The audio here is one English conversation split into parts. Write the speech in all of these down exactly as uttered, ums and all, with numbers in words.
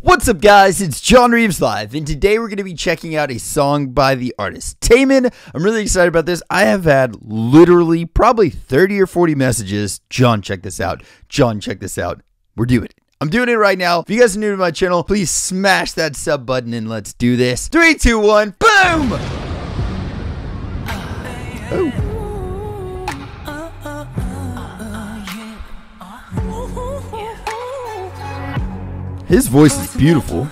What's up guys, it's John Reeves Live, and today we're going to be checking out a song by the artist Taemin. I'm really excited about this. I have had literally probably thirty or forty messages, John check this out, John check this out, we're doing it. I'm doing it right now. If you guys are new to my channel, please smash that sub button and let's do this. three, two, one, boom! Oh. His voice is beautiful.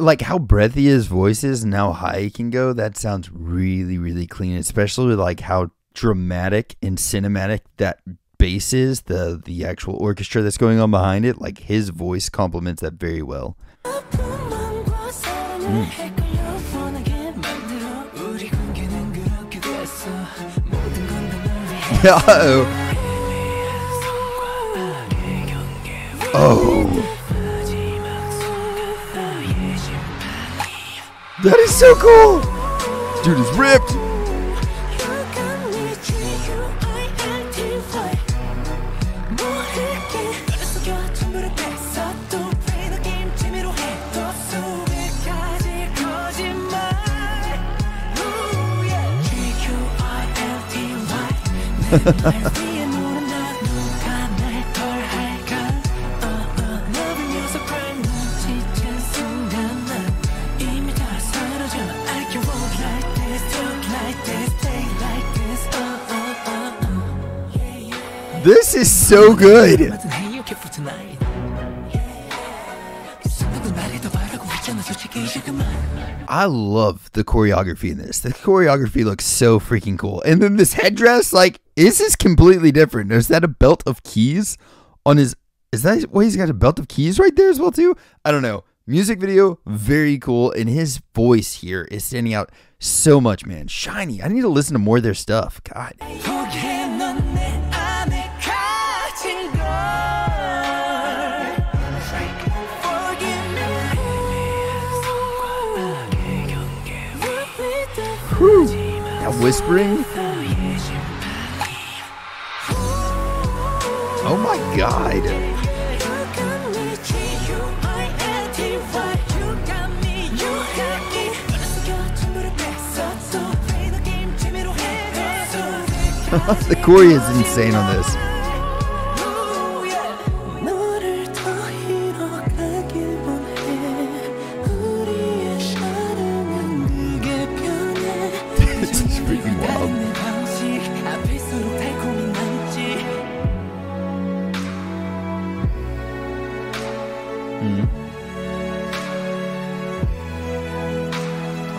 Like how breathy his voice is and how high he can go, that sounds really, really clean, especially with like how dramatic and cinematic that bass is, the, the actual orchestra that's going on behind it. Like his voice complements that very well. Mm. Uh-oh. Oh. That is so cool! Dude is ripped! This is so good. I love the choreography in this. The choreography looks so freaking cool. And then this headdress, like, this is completely different. Is that a belt of keys on his, is that why he's got a belt of keys right there as well too? I don't know. Music video, very cool. And his voice here is standing out so much, man. SHINee, I need to listen to more of their stuff. God. Whew. That whispering. Oh my god. The choreo is insane on this. Mm-hmm.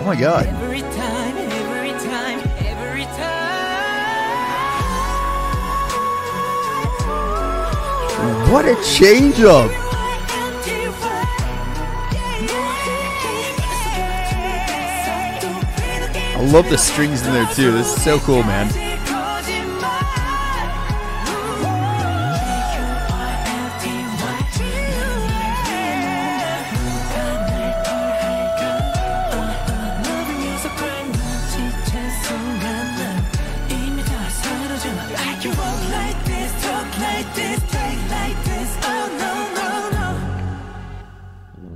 Oh my god. Every time, every time, every time. What a change up. I love the strings in there too. This is so cool, man.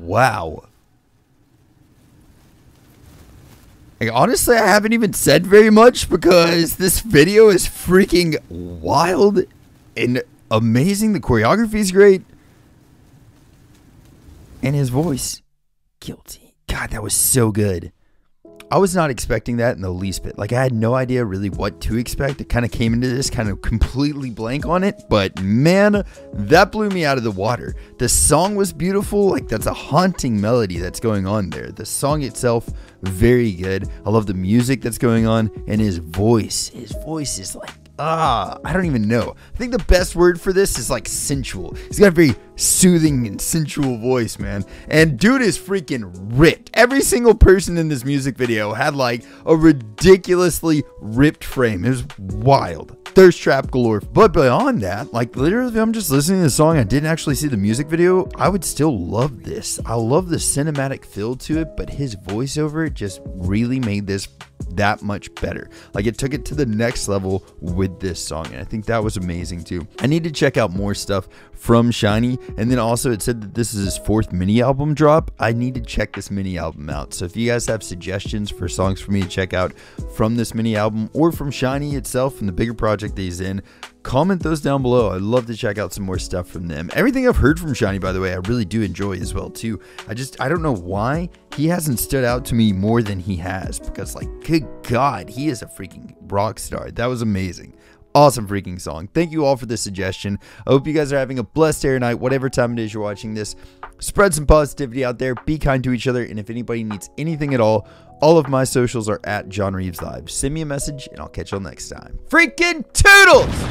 Wow. Like, honestly, I haven't even said very much because this video is freaking wild and amazing. The choreography is great. And his voice. Guilty. God, that was so good. I was not expecting that in the least bit. Like, I had no idea really what to expect. It kind of came into this kind of completely blank on it, but man, that blew me out of the water. The song was beautiful. Like, that's a haunting melody that's going on there. The song itself, very good. I love the music that's going on, and his voice, his voice is like Ah, I don't even know. I think the best word for this is like sensual. He's got a very soothing and sensual voice, man. And dude is freaking ripped. Every single person in this music video had like a ridiculously ripped frame. It was wild. Thirst trap galore. But beyond that, like literally if I'm just listening to the song, I didn't actually see the music video, I would still love this. I love the cinematic feel to it, but his voiceover just really made this that much better. Like it took it to the next level with this song, and I think that was amazing too. I need to check out more stuff from SHINee, and then also it said that this is his fourth mini album drop. I need to check this mini album out, so if you guys have suggestions for songs for me to check out from this mini album or from SHINee itself and the bigger project that he's in, comment those down below. I'd love to check out some more stuff from them. Everything I've heard from SHINee, by the way, I really do enjoy as well too. I just, I don't know why he hasn't stood out to me more than he has, because like, good God, he is a freaking rock star. That was amazing. Awesome freaking song. Thank you all for this suggestion. I hope you guys are having a blessed day or night, whatever time it is you're watching this. Spread some positivity out there. Be kind to each other. And if anybody needs anything at all, all of my socials are at John Reeves Live. Send me a message and I'll catch y'all next time. Freaking toodles!